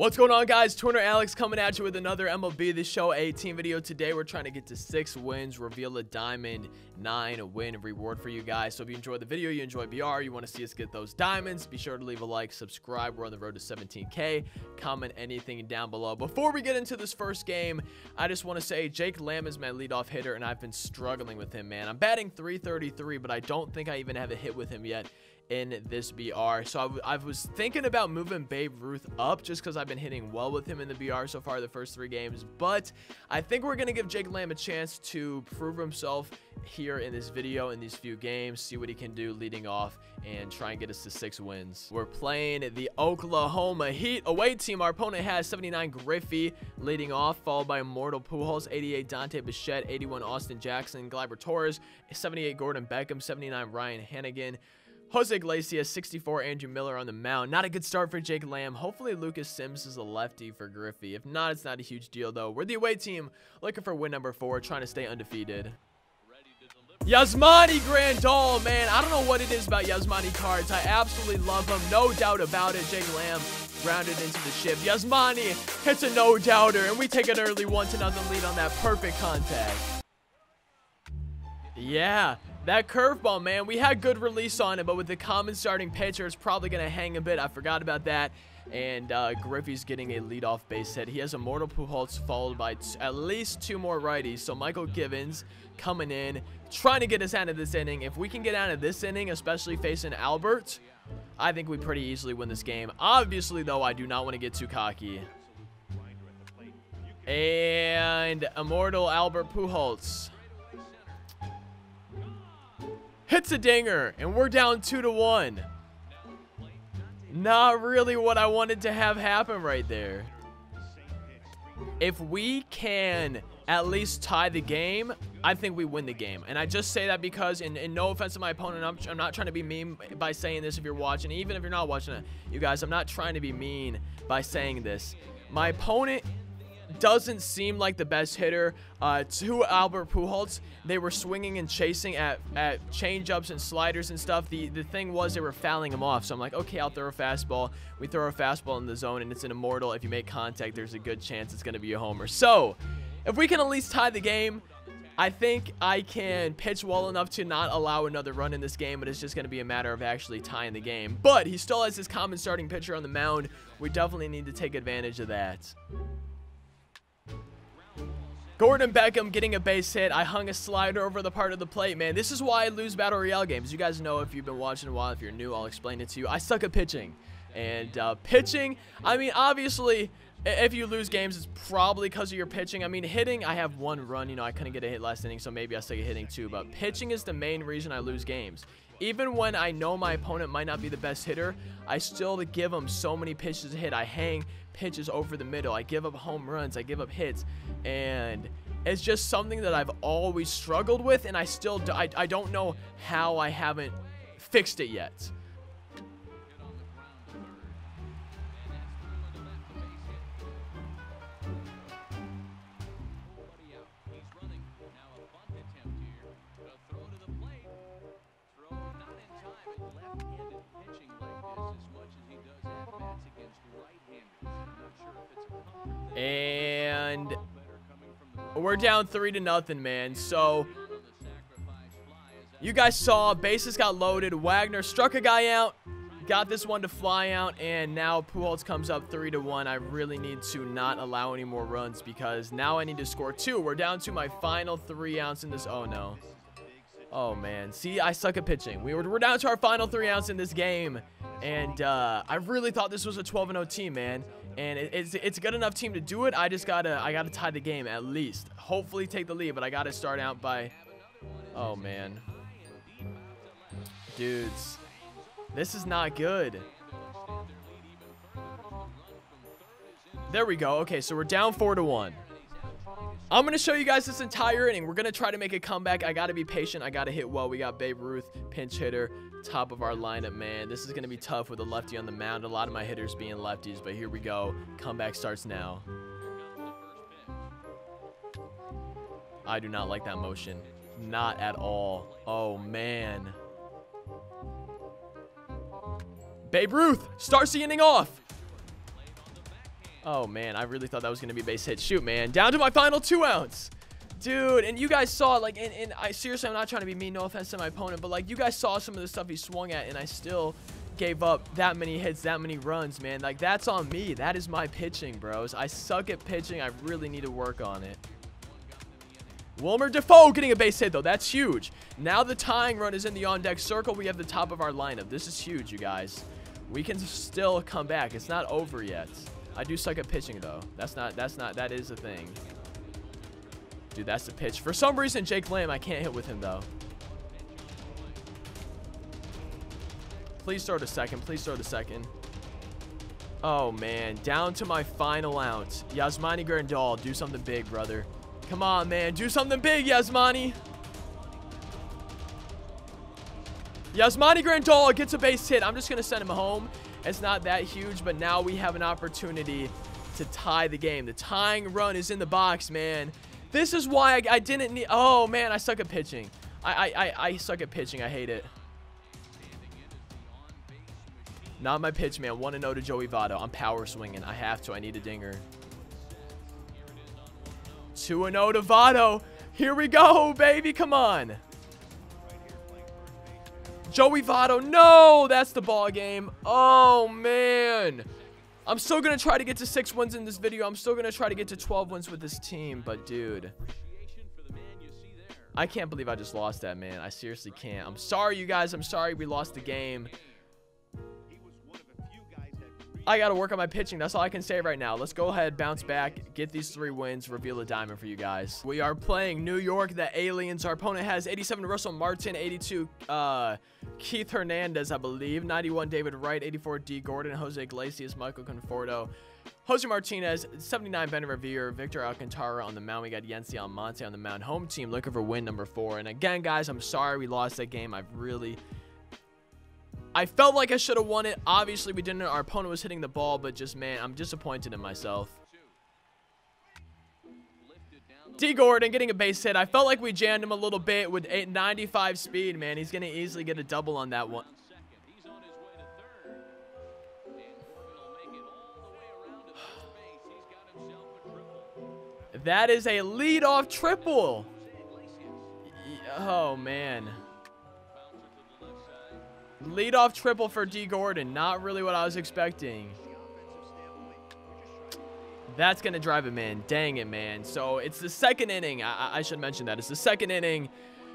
What's going on, guys? Turner Alex coming at you with another MLB The Show 18 video. Today, we're trying to get to 6 wins, reveal a Diamond 9 win reward for you guys. So if you enjoyed the video, you enjoy BR, you want to see us get those diamonds, be sure to leave a like, subscribe. We're on the road to 17K. Comment anything down below. Before we get into this first game, I just want to say Jake Lamb is my leadoff hitter, and I've been struggling with him, man. I'm batting .333, but I don't think I even have a hit with him yet in this BR. So I was thinking about moving Babe Ruth up just because I've been hitting well with him in the BR so far the first 3 games, but I think we're gonna give Jake Lamb a chance to prove himself here in this video, in these few games, see what he can do leading off and try and get us to 6 wins. We're playing the Oklahoma Heat away team. Our opponent has 79 Griffey leading off, followed by Immortal Pujols, 88 Dante Bichette, 81 Austin Jackson, Gleyber Torres, 78 Gordon Beckham, 79 Ryan Hannigan, Jose Iglesias, 64 Andrew Miller on the mound. Not a good start for Jake Lamb. Hopefully Lucas Sims is a lefty for Griffey. If not, it's not a huge deal though. We're the away team looking for win number 4, trying to stay undefeated. Yasmani Grandal, man. I don't know what it is about Yasmani cards. I absolutely love them. No doubt about it. Jake Lamb rounded into the ship. Yasmani hits a no-doubter, and we take an early 1-0 lead on that perfect contact. Yeah. That curveball, man, we had good release on it, but with the common starting pitcher, it's probably going to hang a bit. I forgot about that. And Griffey's getting a leadoff base hit. He has Immortal Pujols followed by at least 2 more righties. So Michael Givens coming in, trying to get us out of this inning. If we can get out of this inning, especially facing Albert, I think we pretty easily win this game. Obviously, though, I do not want to get too cocky. And Immortal Albert Pujols hits a dinger, and we're down 2-1. Not really what I wanted to have happen right there. If we can at least tie the game, I think we win the game. And I just say that because, and no offense to my opponent, I'm not trying to be mean by saying this if you're watching. Even if you're not watching it, you guys, I'm not trying to be mean by saying this. My opponent doesn't seem like the best hitter to Albert Pujols. They were swinging and chasing at change-ups and sliders and stuff. The thing was they were fouling him off. So I'm like, okay, I'll throw a fastball. We throw a fastball in the zone, and it's an Immortal. If you make contact, there's a good chance it's going to be a homer. So if we can at least tie the game, I think I can pitch well enough to not allow another run in this game, but it's just going to be a matter of actually tying the game. But he still has his common starting pitcher on the mound. We definitely need to take advantage of that. Gordon Beckham getting a base hit. I hung a slider over the part of the plate, man. This is why I lose Battle Royale games. You guys know if you've been watching a while. If you're new, I'll explain it to you. I suck at pitching. And pitching, I mean, obviously, if you lose games, it's probably because of your pitching. I mean, hitting, I have 1 run. You know, I couldn't get a hit last inning, so maybe I suck at hitting too. But pitching is the main reason I lose games. Even when I know my opponent might not be the best hitter, I still give them so many pitches to hit. I hang pitches over the middle. I give up home runs. I give up hits. And it's just something that I've always struggled with, and I still do. I don't know how I haven't fixed it yet. And we're down 3-0, man. So you guys saw bases got loaded. Wagner struck a guy out, got this one to fly out, and now Pujols comes up 3-1. I really need to not allow any more runs because now I need to score 2. We're down to my final 3 ounces in this. Oh no. Oh man. See, I suck at pitching. We're down to our final 3 ounces in this game. And I really thought this was a 12-0 team, man. And it's a good enough team to do it. I just gotta tie the game at least. Hopefully take the lead, but I gotta start out by. Oh man, dudes, this is not good. There we go. Okay, so we're down 4-1. I'm going to show you guys this entire inning. We're going to try to make a comeback. I got to be patient. I got to hit well. We got Babe Ruth, pinch hitter, top of our lineup, man. This is going to be tough with a lefty on the mound. A lot of my hitters being lefties, but here we go. Comeback starts now. I do not like that motion. Not at all. Oh, man. Babe Ruth starts the inning off. Oh, man, I really thought that was going to be a base hit. Shoot, man. Down to my final 2 ounce. Dude, and you guys saw, like, and I seriously, I'm not trying to be mean, no offense to my opponent, but, like, you guys saw some of the stuff he swung at, and I still gave up that many hits, that many runs, man. Like, that's on me. That is my pitching, bros. I suck at pitching. I really need to work on it. Wilmer Defoe getting a base hit, though. That's huge. Now the tying run is in the on-deck circle. We have the top of our lineup. This is huge, you guys. We can still come back. It's not over yet. I do suck at pitching, though. That is a thing. Dude, that's the pitch. For some reason, Jake Lamb, I can't hit with him, though. Please throw to second. Please throw to second. Oh, man. Down to my final ounce. Yasmani Grandal, do something big, brother. Come on, man. Do something big, Yasmani. Yasmani Grandal gets a base hit. I'm just going to send him home. It's not that huge, but now we have an opportunity to tie the game. The tying run is in the box, man. This is why I didn't need... Oh, man. I suck at pitching. I suck at pitching. I hate it. Not my pitch, man. 1-0 to Joey Votto. I'm power swinging. I have to. I need a dinger. 2-0 to Votto. Here we go, baby. Come on. Joey Votto. No, that's the ball game. Oh, man. I'm still going to try to get to 6 wins in this video. I'm still going to try to get to 12 wins with this team. But, dude, I can't believe I just lost that, man. I seriously can't. I'm sorry, you guys. I'm sorry we lost the game. I got to work on my pitching. That's all I can say right now. Let's go ahead, bounce back, get these 3 wins, reveal a diamond for you guys. We are playing New York, the Aliens. Our opponent has 87 Russell Martin, 82 Keith Hernandez, I believe, 91 David Wright, 84 D Gordon, Jose Iglesias, Michael Conforto, Jose Martinez, 79 Ben Revere, Victor Alcantara on the mound. We got Yency Almonte on the mound. Home team looking for win number 4. And again, guys, I'm sorry we lost that game. I felt like I should have won it. Obviously, we didn't. Our opponent was hitting the ball, but just, man, I'm disappointed in myself. D Gordon getting a base hit. I felt like we jammed him a little bit with 895 speed, man. He's going to easily get a double on that one. That is a leadoff triple. Oh, man. Leadoff triple for D Gordon. Not really what I was expecting. That's going to drive him in. Dang it, man. So it's the second inning. I should mention that. It's the second inning.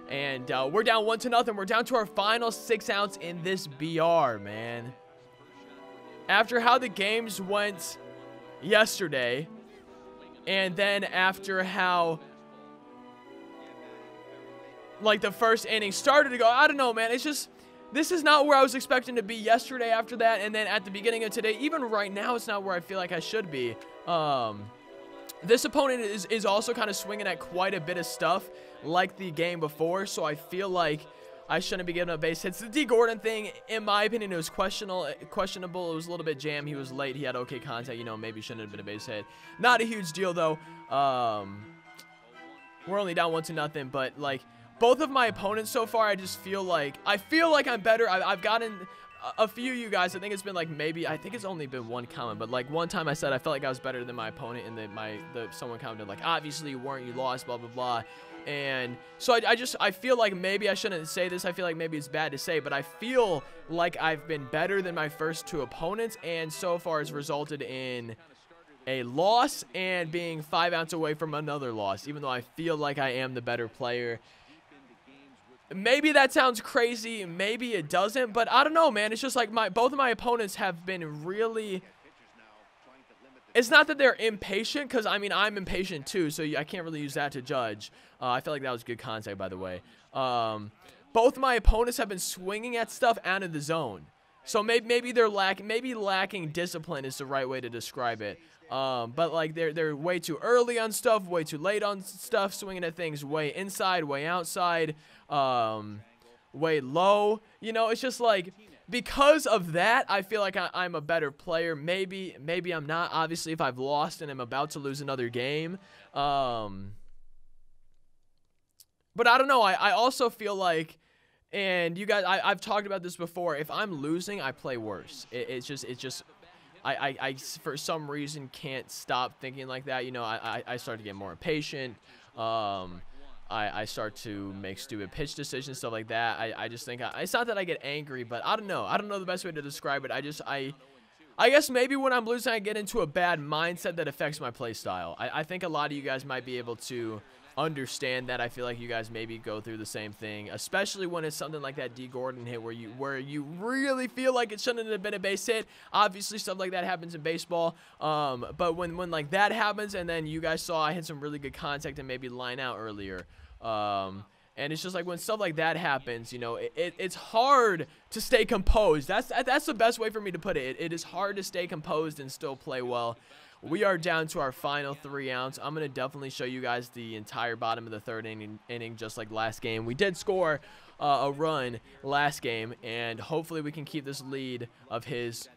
And we're down 1-0. We're down to our final 6 ounce in this BR, man. After how the games went yesterday. And then after how... like the first inning started to go. I don't know, man. It's just... this is not where I was expecting to be yesterday after that. And then at the beginning of today, even right now, it's not where I feel like I should be. This opponent is also kind of swinging at quite a bit of stuff like the game before. So I feel like I shouldn't be giving up base hits. The D Gordon thing, in my opinion, it was questionable. It was a little bit jammed. He was late. He had okay contact. You know, maybe shouldn't have been a base hit. Not a huge deal, though. We're only down 1-0, but, like, both of my opponents so far, I just feel like... I feel like I'm better. I've gotten a few of you guys. I think it's been like maybe... I think it's only been one comment. But like one time I said I felt like I was better than my opponent. And then someone commented like, obviously you weren't. You lost, blah, blah, blah. And so I feel like maybe I shouldn't say this. I feel like maybe it's bad to say. But I feel like I've been better than my first 2 opponents. And so far it's resulted in a loss and being 5 ounce away from another loss. Even though I feel like I am the better player. Maybe that sounds crazy, maybe it doesn't, but I don't know, man. It's just like both of my opponents have been really... it's not that they're impatient, because, I mean, I'm impatient too, so I can't really use that to judge. I feel like that was good contact, by the way. Both my opponents have been swinging at stuff out of the zone. So maybe they're lacking discipline is the right way to describe it. But like they're way too early on stuff, way too late on stuff, swinging at things way inside, way outside, way low. You know, it's just like because of that, I feel like I'm a better player. Maybe I'm not. Obviously, if I've lost and I'm about to lose another game, but I don't know. I also feel like, and you guys, I've talked about this before. If I'm losing, I play worse. It's just I for some reason can't stop thinking like that. You know, I start to get more impatient. I start to make stupid pitch decisions, stuff like that. I just think it's not that I get angry, but I don't know. I don't know the best way to describe it. I guess maybe when I'm losing, I get into a bad mindset that affects my play style. I think a lot of you guys might be able to understand that. I feel like you guys maybe go through the same thing, especially when it's something like that D Gordon hit where you really feel like it shouldn't have been a base hit. Obviously stuff like that happens in baseball, but when like that happens, and then you guys saw I had some really good contact and maybe line out earlier, and it's just like when stuff like that happens, you know, it's hard to stay composed. That's the best way for me to put it. It is hard to stay composed and still play well. We are down to our final 3 outs. I'm going to definitely show you guys the entire bottom of the third inning just like last game. We did score a run last game, and hopefully we can keep this lead of his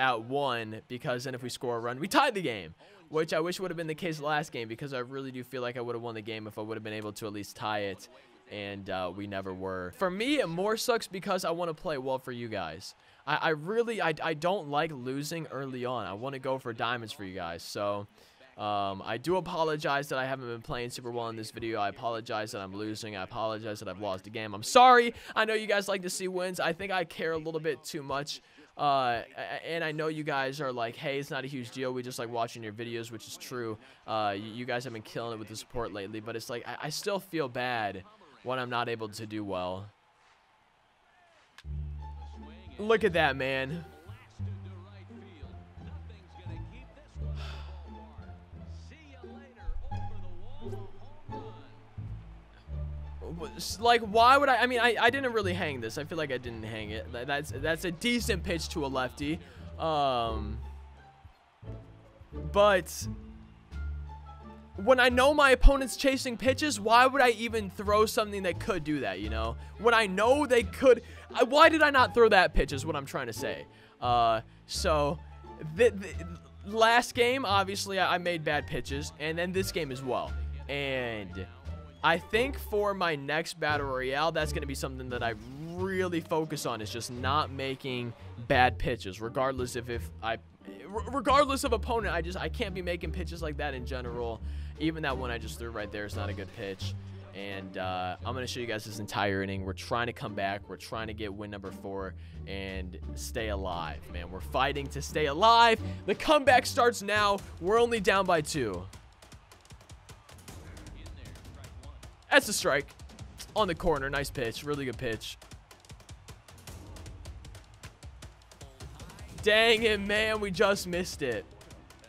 at 1, because then if we score a run, we tied the game, which I wish would have been the case last game, because I really do feel like I would have won the game if I would have been able to at least tie it, and we never were. For me, it more sucks because I want to play well for you guys. I really don't like losing early on. I want to go for diamonds for you guys. So I do apologize that I haven't been playing super well in this video. I apologize that I'm losing. I apologize that I've lost a game. I'm sorry. I know you guys like to see wins. I think I care a little bit too much. And I know you guys are like, hey, it's not a huge deal, we just like watching your videos, which is true. You guys have been killing it with the support lately, but it's like I still feel bad when I'm not able to do well. Look at that, man. Like, why would I mean, I didn't really hang this. I feel like I didn't hang it. That's a decent pitch to a lefty. But when I know my opponent's chasing pitches, why would I even throw something that could do that, you know? When I know they could, why did I not throw that pitch is what I'm trying to say. So, the last game, obviously, I made bad pitches, and then this game as well. And I think for my next Battle Royale, that's going to be something that I really focus on, is just not making bad pitches, regardless regardless of opponent. I can't be making pitches like that in general. Even that one I just threw right there is not a good pitch. And I'm going to show you guys this entire inning. We're trying to come back. We're trying to get win number 4 and stay alive, man. We're fighting to stay alive. The comeback starts now. We're only down by 2. That's a strike on the corner. Nice pitch. Really good pitch. Dang it, man. We just missed it.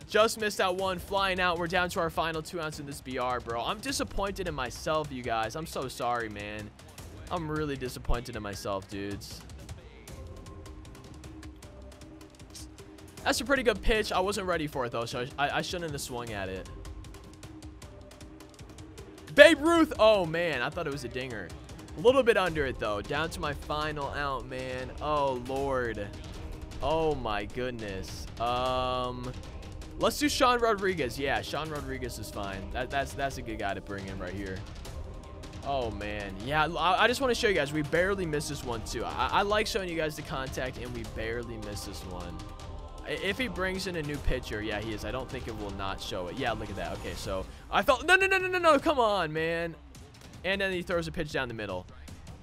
Just missed that one. Flying out. We're down to our final 2 outs in this BR, bro. I'm disappointed in myself, you guys. I'm so sorry, man. I'm really disappointed in myself, dudes. That's a pretty good pitch. I wasn't ready for it, though, so I shouldn't have swung at it. Babe Ruth. Oh, man. I thought it was a dinger. A little bit under it, though. Down to my final out, man. Oh, Lord. Oh, my goodness. Let's do Sean Rodriguez. Yeah, Sean Rodriguez is fine. That's a good guy to bring in right here. Oh, man. Yeah, I just want to show you guys. We barely missed this one, too. I like showing you guys the contact, and we barely missed this one. If he brings in a new pitcher, yeah, he is. I don't think it will not show it. Yeah, look at that. Okay, so I felt no, come on, man. And then he throws a pitch down the middle.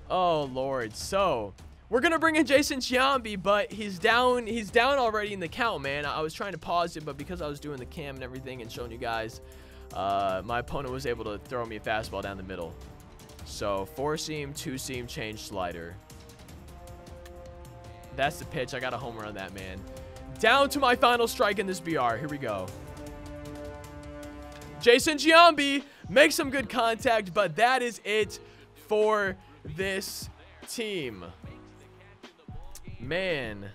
Oh, Lord. So we're gonna bring in Jason Giambi, but he's down already in the count, man. I was trying to pause it, but because I was doing the cam and everything and showing you guys, my opponent was able to throw me a fastball down the middle. So 4-seam, 2-seam, change, slider. That's the pitch. I got a homer on that, man. Down to my final strike in this BR. Here we go. Jason Giambi makes some good contact, but that is it for this team. Man.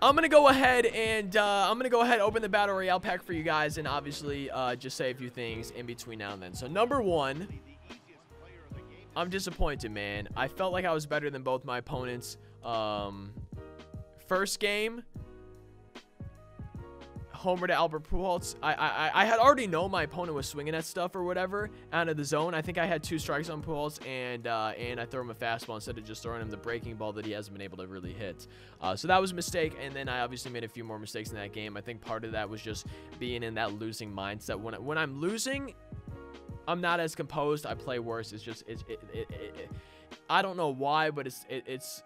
I'm going to go ahead and open the Battle Royale pack for you guys, and obviously just say a few things in between now and then. So, number one, I'm disappointed, man. I felt like I was better than both my opponents. First game, homer to Albert Pujols. I had already known my opponent was swinging at stuff or whatever out of the zone. I think I had 2 strikes on Pujols, and I threw him a fastball instead of just throwing him the breaking ball that he hasn't been able to really hit. So that was a mistake, and then I obviously made a few more mistakes in that game. I think part of that was just being in that losing mindset. When I'm losing, I'm not as composed. I play worse. It's just I don't know why, but it's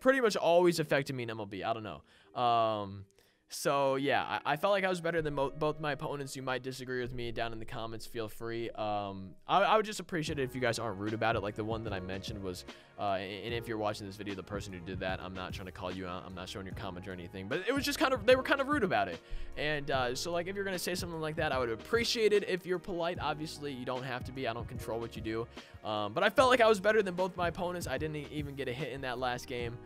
pretty much always affected me in MLB. I don't know. So yeah, I felt like I was better than both my opponents. You might disagree with me down in the comments. Feel free. I would just appreciate it if you guys aren't rude about it. Like the one that I mentioned was, and if you're watching this video, the person who did that, I'm not trying to call you out. I'm not showing your comment or anything, but it was just kind of, they were kind of rude about it. And so like, if you're going to say something like that, I would appreciate it if you're polite. Obviously you don't have to be. I don't control what you do. But I felt like I was better than both my opponents. I didn't even get a hit in that last game.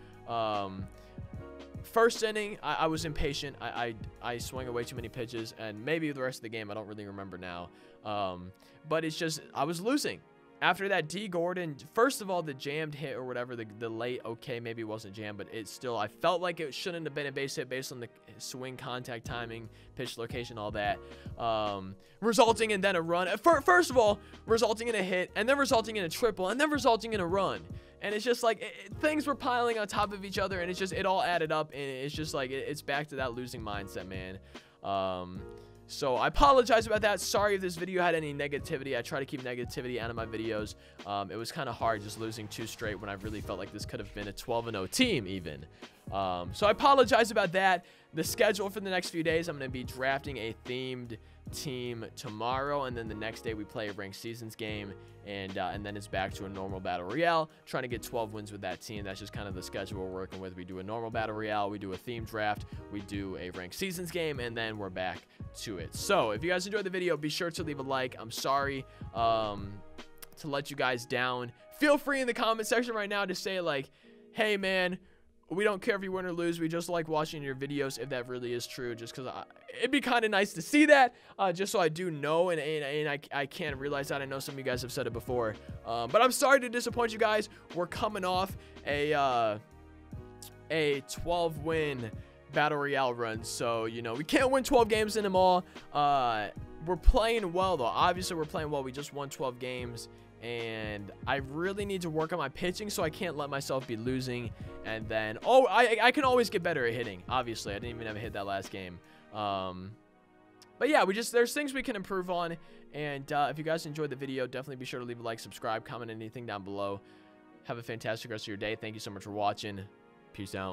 First inning, I was impatient. I swung away too many pitches, and maybe the rest of the game, I don't really remember now. But it's just, I was losing. After that, D Gordon, first of all, the jammed hit or whatever, the late, okay, maybe it wasn't jammed, but it still, I felt like it shouldn't have been a base hit based on the swing contact timing, pitch location, all that. Resulting in then a run. First of all, resulting in a hit, and then resulting in a triple, and then resulting in a run. And it's just like things were piling on top of each other, and it's just, it all added up, and it's just like it's back to that losing mindset, man. So I apologize about that. Sorry if this video had any negativity. I try to keep negativity out of my videos. It was kind of hard just losing 2 straight when I really felt like this could have been a 12-0 team even. So I apologize about that. The schedule for the next few days, I'm going to be drafting a themed team tomorrow, and then the next day we play a ranked seasons game, and then it's back to a normal battle royale, trying to get 12 wins with that team. That's just kind of the schedule we're working with. We do a normal battle royale, we do a themed draft, we do a ranked seasons game, and then we're back to it. So if you guys enjoyed the video, be sure to leave a like. I'm sorry to let you guys down. Feel free in the comment section right now to say like, hey man, we don't care if you win or lose. We just like watching your videos, if that really is true, just because it'd be kind of nice to see that, just so I do know, and I can't realize that. I know some of you guys have said it before, but I'm sorry to disappoint you guys. We're coming off a 12-win battle royale run, so, you know, we can't win 12 games in them all. We're playing well, though. Obviously, we're playing well. We just won 12 games. And I really need to work on my pitching, so I can't let myself be losing. And then, oh, I can always get better at hitting. Obviously, I didn't even have a hit that last game. But yeah, there's things we can improve on. And if you guys enjoyed the video, definitely be sure to leave a like, subscribe, comment anything down below. Have a fantastic rest of your day. Thank you so much for watching. Peace out.